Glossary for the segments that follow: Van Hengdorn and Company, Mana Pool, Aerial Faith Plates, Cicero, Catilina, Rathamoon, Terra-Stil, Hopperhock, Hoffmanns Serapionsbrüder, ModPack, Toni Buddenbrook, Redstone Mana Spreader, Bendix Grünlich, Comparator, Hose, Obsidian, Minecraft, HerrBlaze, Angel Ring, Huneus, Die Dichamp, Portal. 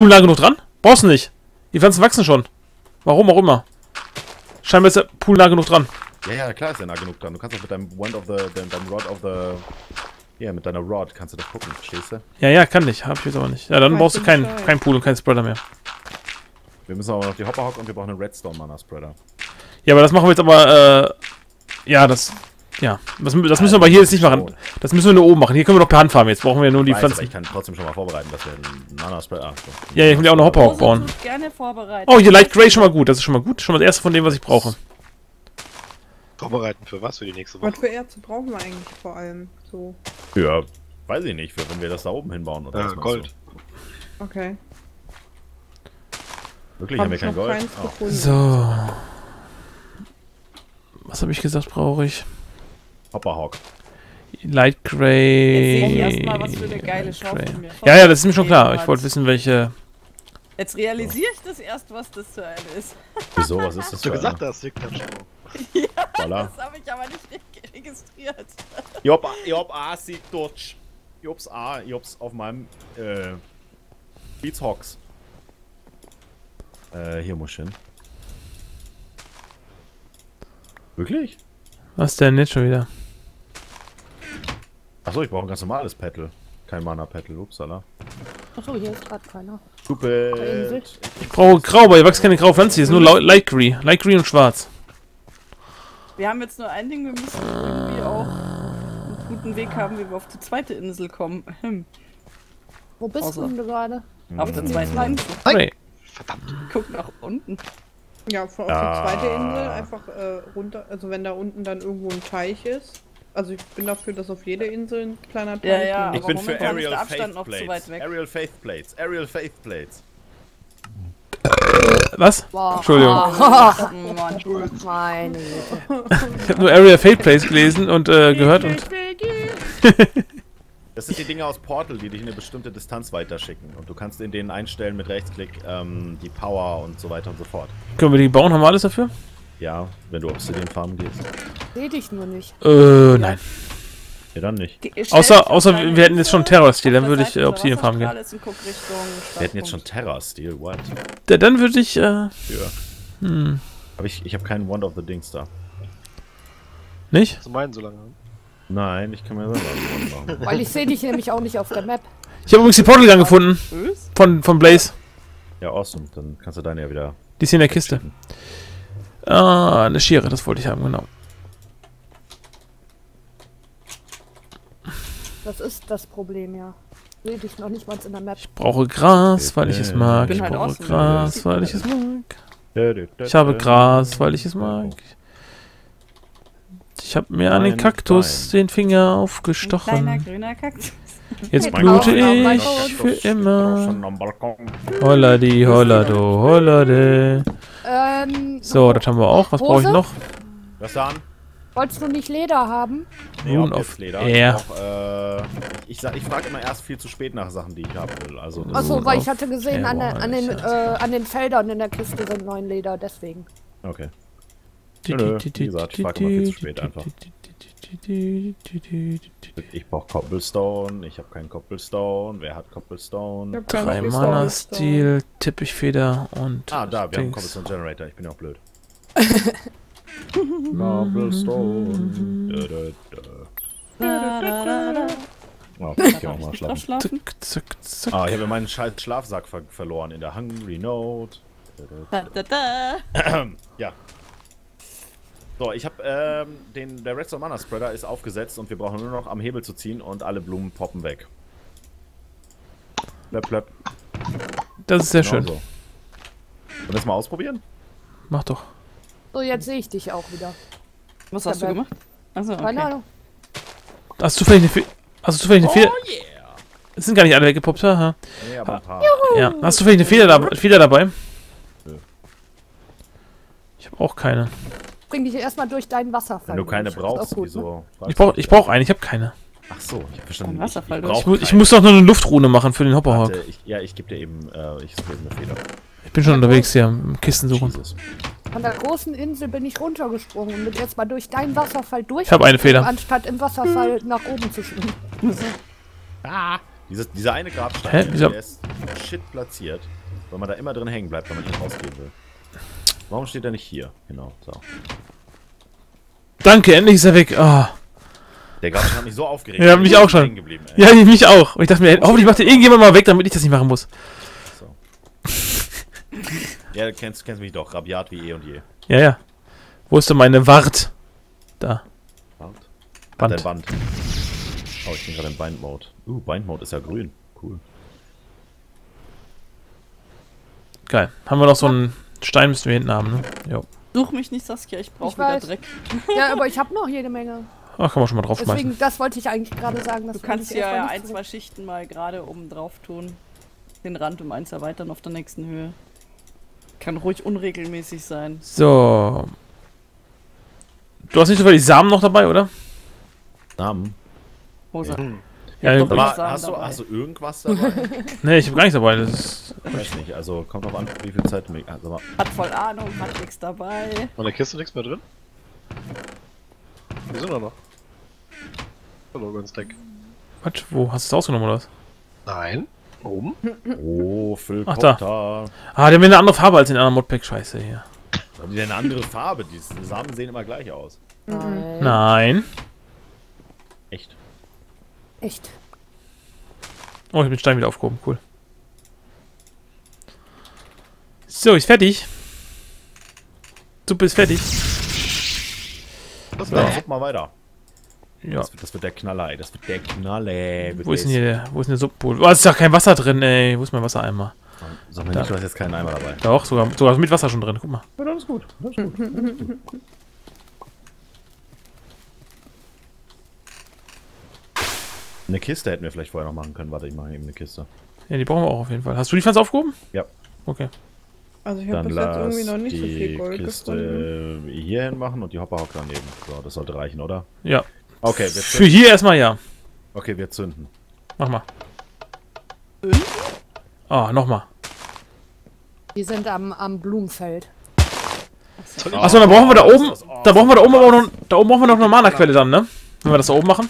Lang genug dran? Brauchst du nicht. Die Pflanzen wachsen schon. Warum auch immer. Scheinbar ist der Pool nah genug dran. Ja, ja, klar ist er nah genug dran. Du kannst doch mit deinem Rod kannst du doch gucken, verstehst du? Ja, ja, kann ich. Hab ich jetzt aber nicht. Ja, dann brauchst du keinen Pool und keinen Spreader mehr. Wir müssen aber noch die Hopperhock und wir brauchen einen Redstone Mana Spreader. Ja, aber das machen wir jetzt aber, das müssen wir aber hier jetzt nicht machen. Das müssen wir nur oben machen. Hier können wir noch per Hand farmen. Jetzt brauchen wir nur die Pflanzen. Ich kann trotzdem schon mal vorbereiten, dass wir einen Mana Spreader. Ja, hier können wir auch eine Hopperhock bauen. Oh, hier Light Grey schon mal gut. Das ist schon mal gut. Schon mal das erste von dem, was ich brauche. Vorbereiten für was? Für die nächste Woche? Was für Erze brauchen wir eigentlich vor allem? So. Ja, weiß ich nicht. Wenn wir das da oben hinbauen oder was? Gold. So. Okay. Wirklich haben wir kein Gold. Oh. So. Was habe ich gesagt, brauche ich? Hopperhock. Light Grey. Jetzt sehe ich erstmal, was für eine geile Schaufel mir. Ja, ja, das ist mir schon klar. Ich wollte wissen, welche. Jetzt realisiere ich das erst, was das für eine ist. Wieso? Was ist das für eine? Hast du gesagt, das liegt da schon. Ja, voilà. Das habe ich aber nicht registriert. Job A sieht Dutch. Jobs A, Jobs auf meinem Beats Hawks. Hier muss ich hin. Wirklich? Was denn jetzt schon wieder? Achso, ich brauche ein ganz normales Petal. Kein Mana-Petal, upsala. Achso, hier ist gerade keiner. Super. Ich brauche Grau, aber hier wächst keine graue Pflanze, hier ist nur Light Green. Light Green und Schwarz. Wir haben jetzt nur ein Ding, wir müssen irgendwie auch einen guten Weg haben, wie wir auf die zweite Insel kommen. Wo bist du gerade? Auf der zweiten Insel. Hey. Verdammt. Guck nach unten. Ja, von auf die zweite Insel einfach runter, also wenn da unten dann irgendwo ein Teich ist. Also ich bin dafür, dass auf jeder Insel ein kleiner Teich ist. Ja, ja, ich bin für Aerial Faith Plates. Aerial Faith Plates. Aerial Faith Plates. Was? Wow. Entschuldigung. Meine ich habe nur Aerial Faith Plates gelesen und gehört und... Das sind die Dinge aus Portal, die dich in eine bestimmte Distanz weiterschicken. Und du kannst in denen einstellen mit Rechtsklick die Power und so weiter und so fort. Können wir die bauen? Haben wir alles dafür? Ja, wenn du Obsidian farmen gehst. Rede ich nur nicht. Nein. Ja, dann nicht. Außer wir hätten jetzt schon Terra-Stil, dann würde ich Obsidian farmen gehen. Wir hätten jetzt schon Terra-Stil, what? Dann würde ich, ich habe keinen Wand of the Dings da. Nicht? Zu meinen so lange. Nein, ich kann mir selber einen Wand machen. Weil ich sehe dich nämlich auch nicht auf der Map. Ich habe übrigens die Portal-Gang gefunden. Von Blaze. Ja, awesome. Dann kannst du deine ja wieder... Die ist hier in der Kiste. Ah, eine Schere, das wollte ich haben, genau. Das ist das Problem, ja. Sehe dich noch nicht mal in der Map. Ich brauche Gras, weil ich es mag. Ich brauche Gras, weil ich es mag. Ich habe Gras, weil ich es mag. Ich habe mir an den Kaktus den Finger aufgestochen. Ein kleiner grüner Kaktus. Jetzt blute ich für immer. Holladi, hollado, hollade. So, das haben wir auch. Was brauche ich noch? Was an? Wolltest du nicht Leder haben? Nee, Moon of Leder. Yeah. Auch, ich frage immer erst viel zu spät nach Sachen, die ich haben will. Also, achso, weil ich hatte gesehen, an den Feldern in der Kiste sind 9 Leder, deswegen. Okay. Wie gesagt, ich frage immer viel zu spät einfach. Ich brauche Cobblestone, ich habe keinen Cobblestone. Wer hat Cobblestone? 3 Mana-Stil, Teppichfeder und... Ah, da, wir haben Cobblestone-Generator, ich bin ja auch blöd. Cobblestone. Oh, ich kann auch mal schlafen. Ah, ich habe meinen scheiß Schlafsack verloren in der Hungry Note. Ja. So, ich habe der Redstone Mana Spreader ist aufgesetzt und wir brauchen nur noch am Hebel zu ziehen und alle Blumen poppen weg. Blöp, blöp. Das ist sehr schön. So. Wollen wir das mal ausprobieren? Mach doch. So, jetzt sehe ich dich auch wieder. Was hast du gemacht? Achso, okay. Keine Ahnung. Hast du vielleicht eine Fehler? Oh yeah! Es sind gar nicht alle weggepoppt, haha. Nee, aber ein paar. Ja. Hast du vielleicht eine Feder dabei? Nö. Ich habe auch keine. Bring dich erstmal durch deinen Wasserfall. Wenn du keine brauchst, gut, wieso? Ne? Ich brauch eine, ich habe keine. Ach so, ich habe verstanden. Ich muss doch nur eine Luftrune machen für den Hopperhock. Ja, ich gebe dir eben ich suche eben eine Feder. Ich bin schon unterwegs hier, im Kisten suchen. Jesus. Von der großen Insel bin ich runtergesprungen und bin jetzt mal durch deinen Wasserfall durch. Ich habe eine Feder. Anstatt im Wasserfall nach oben zu schwimmen. Ah. Dieser eine Grabstein, der ist shit platziert, weil man da immer drin hängen bleibt, wenn man ihn rausgehen will. Warum steht er nicht hier? Genau, so. Danke, endlich ist er weg. Oh. Der Grabstein hat mich so aufgeregt. Ja, mich auch schon. Ja, mich auch. Und ich dachte mir, hoffentlich macht den irgendjemand mal weg, damit ich das nicht machen muss. So. Ja, kennst mich doch. Rabiat wie eh und je. Ja, ja. Wo ist denn meine Wart? Da. Wart? Band. Band. Oh, ich bin gerade im Bind-Mode. Bind-Mode ist ja grün. Cool. Geil. Haben wir noch so einen Stein, müssen wir hinten haben, ne? Jo. Such mich nicht, Saskia, ich brauche wieder Dreck. Ja, aber ich habe noch jede Menge. Ach, kann man schon mal draufschmeißen. Deswegen, das wollte ich eigentlich gerade sagen. Dass du kannst ja ein, zwei Schichten mal gerade oben drauf tun. Den Rand um eins erweitern auf der nächsten Höhe. Kann ruhig unregelmäßig sein. So. Du hast nicht sogar die Samen noch dabei, oder? Samen? Hose. Ja, ja, hast du irgendwas dabei? Nee, ich hab gar nichts dabei. Das weiß nicht, also kommt drauf an, wie viel Zeit du mir. Also hat voll Ahnung, hat nichts dabei. Und der Kiste nichts mehr drin? Wir sind da noch. Hallo, ganz Deck. Quatsch, wo? Hast du es ausgenommen oder was? Nein. Oben? Oh, Füllkopter. Ach, da. Ah, die haben eine andere Farbe als in anderen Modpack. Scheiße hier. Haben die denn eine andere Farbe? Die Samen sehen immer gleich aus. Nein. Nein. Echt? Echt. Oh, ich hab den Stein wieder aufgehoben. Cool. So, ist fertig. Suppe ist fertig. So, guck mal weiter. Ja. Das wird der Knaller, ey. Das wird der Knaller, ey. Wo ist denn hier der? Wo ist denn der Subpool? Oh, ist doch kein Wasser drin, ey. Wo ist mein Wassereimer? Sag mir nicht, du hast jetzt keinen Eimer dabei. Doch, sogar mit Wasser schon drin. Guck mal. Ja, das ist gut. Das ist gut. Eine Kiste hätten wir vielleicht vorher noch machen können. Warte, ich mache eben eine Kiste. Ja, die brauchen wir auch auf jeden Fall. Hast du die Pflanze aufgehoben? Ja. Okay. Also ich habe bis jetzt irgendwie noch nicht so viel Gold gefunden. Hier hin machen und die Hopperhock daneben. So, das sollte reichen, oder? Ja. Okay, wir zünden. Für hier erstmal ja. Okay, wir zünden. Mach mal. Ah, nochmal. Die sind am Blumenfeld. Achso, dann brauchen wir da oben. Da brauchen wir da oben aber noch. Da oben brauchen wir noch eine Mana-Quelle dann, ne? Wenn wir das da oben machen.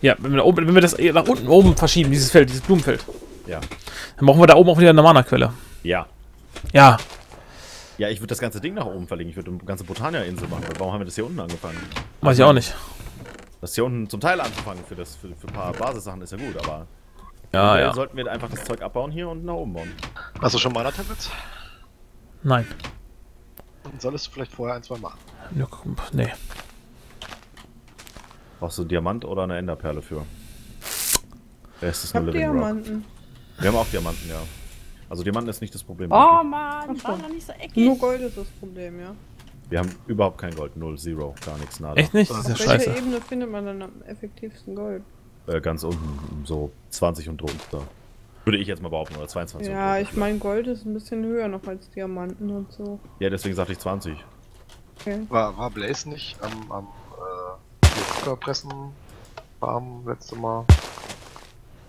Ja, wenn wir das nach unten oben verschieben, dieses Feld, dieses Blumenfeld. Ja. Dann brauchen wir da oben auch wieder eine Mana-Quelle. Ja. Ja. Ja, ich würde das ganze Ding nach oben verlegen. Ich würde die ganze Botania-Insel machen. Warum haben wir das hier unten angefangen? Weiß ich auch nicht. Das hier unten zum Teil anzufangen für ein paar Basissachen ist ja gut, aber... Ja, ja. Sollten wir einfach das Zeug abbauen hier und nach oben bauen. Hast du schon Mana-Tablets? Nein. Dann solltest du vielleicht vorher ein, zwei machen. Nee. Brauchst du einen Diamant oder eine Enderperle für? Es ist nur Living Diamanten. Rock. Wir haben auch Diamanten, ja. Also Diamanten ist nicht das Problem. Oh man, ich war noch nicht so eckig. Nur Gold ist das Problem, ja. Wir haben überhaupt kein Gold, null, zero, gar nichts, nada. Echt nicht? Das ist ja scheiße. Auf welcher Ebene findet man dann am effektivsten Gold? Ganz unten, so 20 und drunter. Würde ich jetzt mal behaupten, oder 22. Ja, ich meine Gold ist ein bisschen höher noch als Diamanten und so. Ja, deswegen sagte ich 20. Okay. War Blaze nicht am Pressen Farm letzte Mal.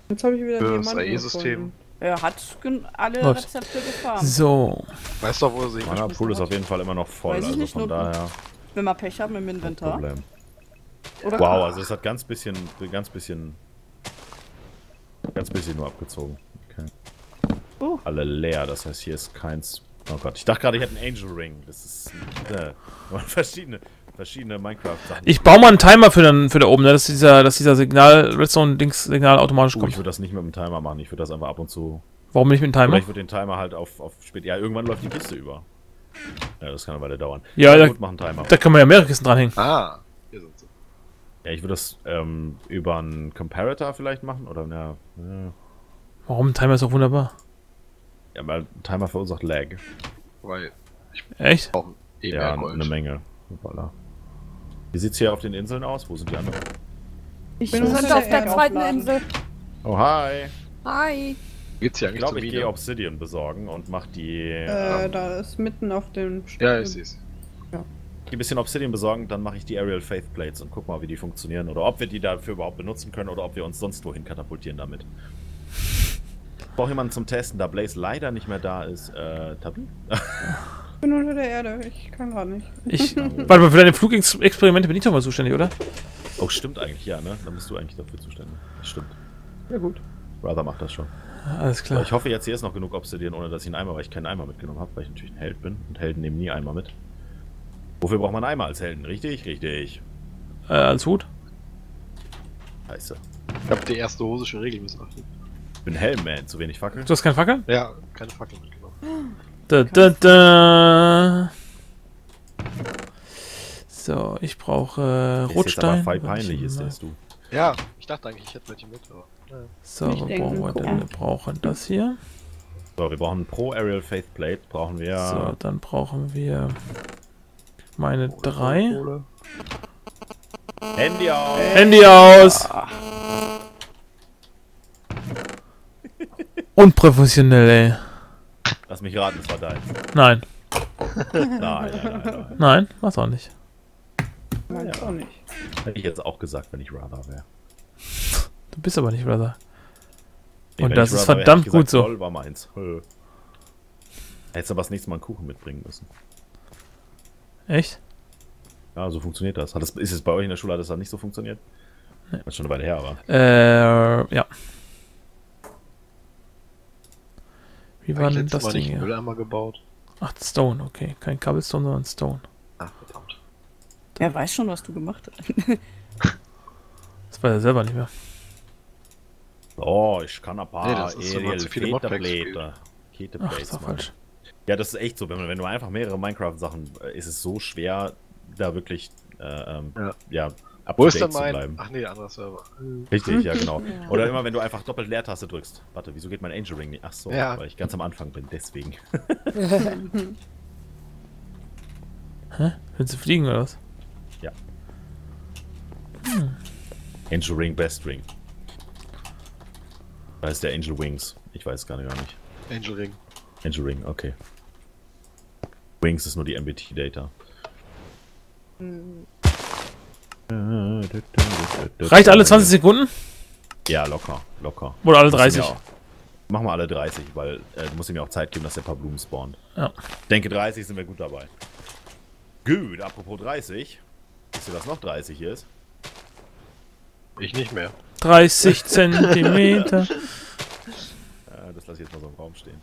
Jetzt habe ich wieder das AE-System. Er hat alle Rezepte gefahren. So. Weißt du, wo sich Mana Pool ist auf jeden Fall immer noch voll. Weiß ich nicht, von daher. Wenn wir Pech haben im Inventar. Oder wow, also es hat ganz bisschen nur abgezogen. Okay. Alle leer, das heißt hier ist keins. Oh Gott, ich dachte gerade, ich hätte einen Angel Ring. Das ist verschiedene Minecraft-Sachen. Ich baue mal einen Timer für da oben, ne? dass dieser Redstone-Dings-Signal automatisch kommt. Ich würde das nicht mit dem Timer machen, ich würde das einfach ab und zu... Warum nicht mit dem Timer? Oder ich würde den Timer halt auf spät... Ja, irgendwann läuft die Kiste über. Ja, das kann eine Weile dauern. Ja, da, gut, machen Timer. Da können wir ja mehrere Kisten dranhängen. Ah, hier sind sie. Ja, ich würde das über einen Comparator vielleicht machen, oder na... Ja. Warum? Ein Timer ist doch wunderbar. Ja, weil ein Timer verursacht Lag. Weil... Echt? Ja, eine Menge. Voilà. Wie sieht's hier auf den Inseln aus? Wo sind die anderen? Ich bin auf der zweiten Insel. Oh, hi. Hi. Geht's ja, ich glaube, ich gehe Obsidian besorgen und mach die... da ist mitten auf dem... Ja, ich seh's. Ja. Ich geh ein bisschen Obsidian besorgen, dann mache ich die Aerial Faith Plates und guck mal, wie die funktionieren. Oder ob wir die dafür überhaupt benutzen können oder ob wir uns sonst wohin katapultieren damit. Ich brauche jemanden zum Testen, da Blaze leider nicht mehr da ist. Tabu? Ich bin unter der Erde, ich kann gerade nicht. Warte mal, für deine Flugexperimente bin ich doch mal zuständig, oder? Oh, stimmt eigentlich, ja, ne? Da bist du eigentlich dafür zuständig. Stimmt. Ja gut. Brother macht das schon. Alles klar. Aber ich hoffe jetzt hier ist noch genug Obsidian, ohne dass ich einen Eimer, weil ich keinen Eimer mitgenommen habe, weil ich natürlich ein Held bin und Helden nehmen nie Eimer mit. Wofür braucht man einen Eimer als Helden? Richtig, richtig. Als Hut? Scheiße. Ich hab die erste Hose schon regelmäßig gemacht. Ich bin Helm-Man, zu wenig Fackeln. Du hast keine Fackeln? Ja, keine Fackeln mitgenommen. Da, da, da. So, ich brauche Rotstein. Ist jetzt aber peinlich ist das, du. Ja, ich dachte eigentlich, ich hätte welche mit, aber... Naja. So, was brauchen wir denn? Wir brauchen das hier. So, wir brauchen pro Aerial Faith Plate, brauchen wir... So, dann brauchen wir... meine drei. Handy aus! Handy aus! Unprofessionell, ey. Lass mich raten, das war dein. Nein. Nein. Nein, war's auch nicht. Nein, auch nicht. Hätte ich jetzt auch gesagt, wenn ich Rather wäre. Du bist aber nicht Rather. Nee, und das ist verdammt gut so. Toll war meins. Hättest du aber das nächste Mal einen Kuchen mitbringen müssen. Echt? Ja, so funktioniert das. Ist es bei euch in der Schule, hat das dann nicht so funktioniert? Nee. Das ist schon eine Weile her, aber... ja. Wie war denn das Ding hier? Mülleimer gebaut. Ach, Stone, okay. Kein Cobblestone, sondern Stone. Ach, verdammt. Wer weiß schon, was du gemacht hast. Das weiß er selber nicht mehr. Oh, ich kann ein paar... Nee, das ist immer zu viele Modpacks. Ach, das war falsch. Ja, das ist echt so. Wenn du einfach mehrere Minecraft-Sachen, ist es so schwer, da wirklich ja, up-to-date zu bleiben. Ach nee, anderer Server. Richtig, ja genau. Ja. Oder immer, wenn du einfach doppelt Leertaste drückst. Warte, wieso geht mein Angel Ring nicht? Ach so, ja. Weil ich ganz am Anfang bin, deswegen. Hä? Willst du fliegen oder was? Ja. Hm. Angel Ring, Best Ring. Da ist der Angel Wings. Ich weiß gar nicht. Angel Ring. Angel Ring, okay. Wings ist nur die MBT-Data. Reicht alle 20 Sekunden? Ja, locker, locker. Oder alle 30? Ja, mach mal alle 30, weil du musst ihm ja auch Zeit geben, dass er ein paar Blumen spawnt. Ja. Ich denke 30 sind wir gut dabei. Gut, apropos 30. Wisst ihr, dass noch 30 hier ist? Ich nicht mehr. 30 Zentimeter. Das lasse ich jetzt mal so im Raum stehen.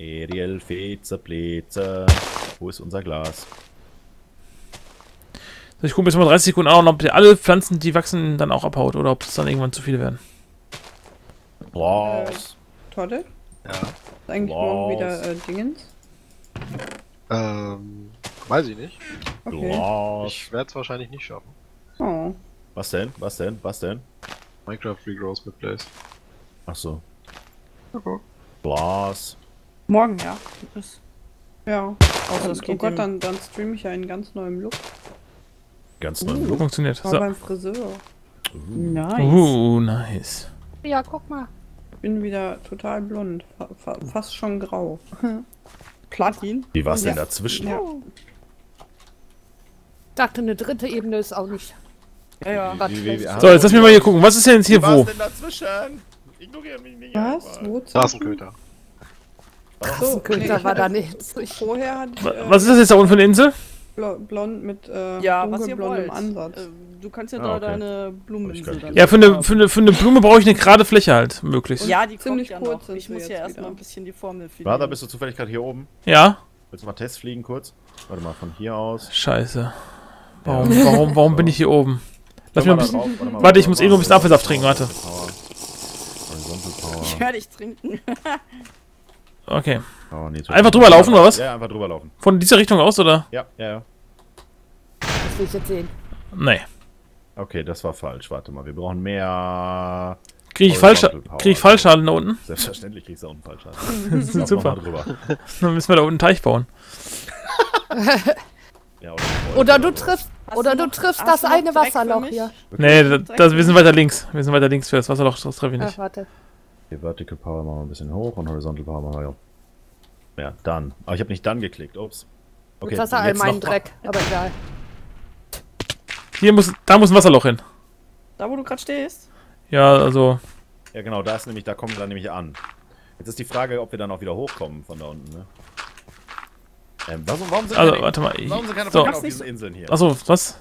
Aerial Faith Plates. Wo ist unser Glas? So, ich gucke jetzt mal 30 Sekunden an, ob ihr alle Pflanzen, die wachsen, dann auch abhaut oder ob es dann irgendwann zu viele werden. Wow. Torte? Ja. Ist eigentlich morgen wieder Dingens? Weiß ich nicht. Okay. Wow. Ich werde es wahrscheinlich nicht schaffen. Oh. Was denn? Was denn? Was denn? Minecraft Regrows mit Plays. Ach so. Okay. Glas. Morgen, ja. Das, ja. Außer es geht. Oh Gott, dann streame ich ja einen ganz neuen Look. Ganz neuen Look funktioniert. Ich war beim Friseur. Nice. Nice. Ja, guck mal. Ich bin wieder total blond. Fast schon grau. Platin. Wie war's denn dazwischen? Ja. Ich dachte, eine dritte Ebene ist auch nicht. Ja, ja. So, jetzt lass mich mal hier gucken. Was ist denn jetzt hier wo? Was denn dazwischen? Ignoriere mich nicht. Was? Wo? Straßenköter. So, okay, da war da nichts. Vorher hat, was ist das jetzt da unten für eine Insel? Blond mit ja, was ihr blondem Ansatz. Du kannst ja da deine Blumeninsel dann. Ja, für eine Blume brauche ich eine gerade Fläche halt, möglichst. Und ja, die ziemlich kurz. Ich muss ja erstmal ein bisschen die Formel finden. Warte, bist du zufällig gerade hier oben? Ja. Willst du mal Test fliegen kurz? Warte mal, von hier aus. Scheiße. Warum bin ich hier oben? Lass mich ein bisschen. Warte, ich muss irgendwo ein bisschen Apfelsaft trinken, warte. Ich höre dich trinken. Okay. Oh, nee, einfach drüber laufen, oder was? Ja, einfach drüber laufen. Von dieser Richtung aus, oder? Ja, ja, ja. Das will ich jetzt sehen. Nee. Okay, das war falsch. Warte mal, wir brauchen mehr... Krieg ich Fallschaden da unten? Selbstverständlich kriegst du da unten Fallschaden. Das ist super. Dann müssen wir da unten einen Teich bauen. Ja, oder du triffst, das eine Wasserloch hier. Nee, wir sind weiter links. Wir sind weiter links für das Wasserloch, das treffe ich nicht. Ach, warte. Die Vertical Power machen wir ein bisschen hoch und Horizontal Power machen wir hoch. Ja, dann. Aber ich habe nicht dann geklickt, ups. Okay, jetzt hast du all meinen Dreck, aber egal. Hier da muss ein Wasserloch hin. Da, wo du gerade stehst? Ja, also... Ja genau, da kommen wir dann nämlich an. Jetzt ist die Frage, ob wir dann auch wieder hochkommen von da unten, ne? Warum sind keine Fackeln auf diesen Inseln hier? Achso, was? Das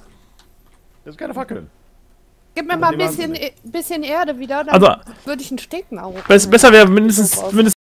sind keine Fackeln. Gib mir mal ein bisschen Erde wieder, dann würde ich einen Steg machen. Besser wäre mindestens